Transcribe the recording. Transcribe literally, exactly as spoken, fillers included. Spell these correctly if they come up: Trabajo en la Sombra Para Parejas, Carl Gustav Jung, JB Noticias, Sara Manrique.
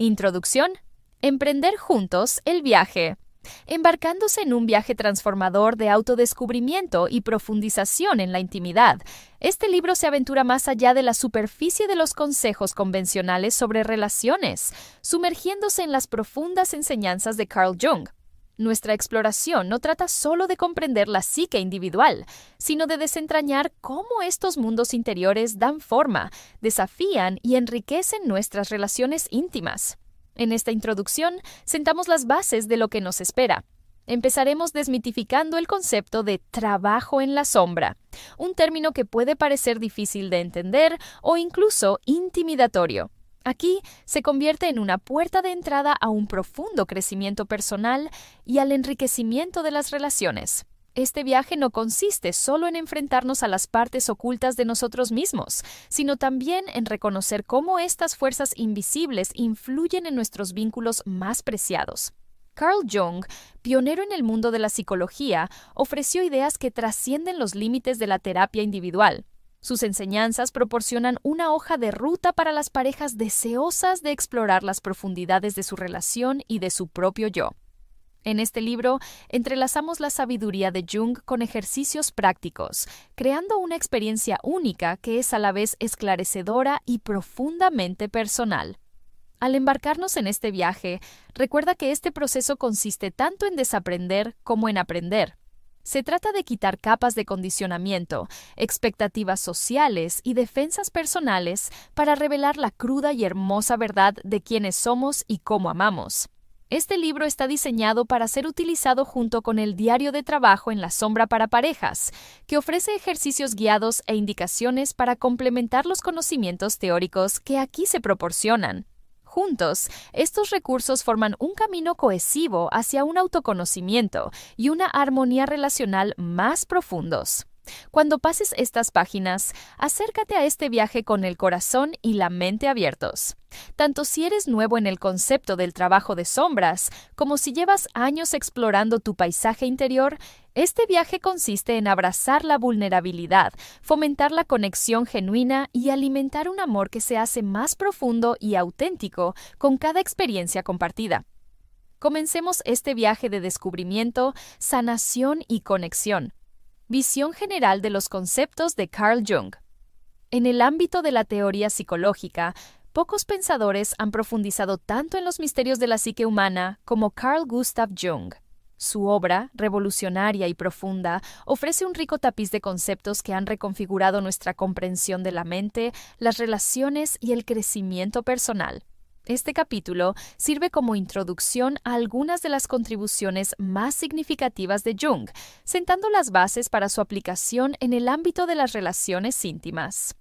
Introducción. Emprender juntos el viaje. Embarcándose en un viaje transformador de autodescubrimiento y profundización en la intimidad, este libro se aventura más allá de la superficie de los consejos convencionales sobre relaciones, sumergiéndose en las profundas enseñanzas de Carl Jung. Nuestra exploración no trata solo de comprender la psique individual, sino de desentrañar cómo estos mundos interiores dan forma, desafían y enriquecen nuestras relaciones íntimas. En esta introducción, sentamos las bases de lo que nos espera. Empezaremos desmitificando el concepto de trabajo en la sombra, un término que puede parecer difícil de entender o incluso intimidatorio. Aquí se convierte en una puerta de entrada a un profundo crecimiento personal y al enriquecimiento de las relaciones. Este viaje no consiste solo en enfrentarnos a las partes ocultas de nosotros mismos, sino también en reconocer cómo estas fuerzas invisibles influyen en nuestros vínculos más preciados. Carl Jung, pionero en el mundo de la psicología, ofreció ideas que trascienden los límites de la terapia individual. Sus enseñanzas proporcionan una hoja de ruta para las parejas deseosas de explorar las profundidades de su relación y de su propio yo. En este libro, entrelazamos la sabiduría de Jung con ejercicios prácticos, creando una experiencia única que es a la vez esclarecedora y profundamente personal. Al embarcarnos en este viaje, recuerda que este proceso consiste tanto en desaprender como en aprender. Se trata de quitar capas de condicionamiento, expectativas sociales y defensas personales para revelar la cruda y hermosa verdad de quiénes somos y cómo amamos. Este libro está diseñado para ser utilizado junto con el Diario de Trabajo en la Sombra para Parejas, que ofrece ejercicios guiados e indicaciones para complementar los conocimientos teóricos que aquí se proporcionan. Juntos, estos recursos forman un camino cohesivo hacia un autoconocimiento y una armonía relacional más profundos. Cuando pases estas páginas, acércate a este viaje con el corazón y la mente abiertos. Tanto si eres nuevo en el concepto del trabajo de sombras, como si llevas años explorando tu paisaje interior, este viaje consiste en abrazar la vulnerabilidad, fomentar la conexión genuina y alimentar un amor que se hace más profundo y auténtico con cada experiencia compartida. Comencemos este viaje de descubrimiento, sanación y conexión. Visión general de los conceptos de Carl Jung. En el ámbito de la teoría psicológica, pocos pensadores han profundizado tanto en los misterios de la psique humana como Carl Gustav Jung. Su obra, revolucionaria y profunda, ofrece un rico tapiz de conceptos que han reconfigurado nuestra comprensión de la mente, las relaciones y el crecimiento personal. Este capítulo sirve como introducción a algunas de las contribuciones más significativas de Jung, sentando las bases para su aplicación en el ámbito de las relaciones íntimas.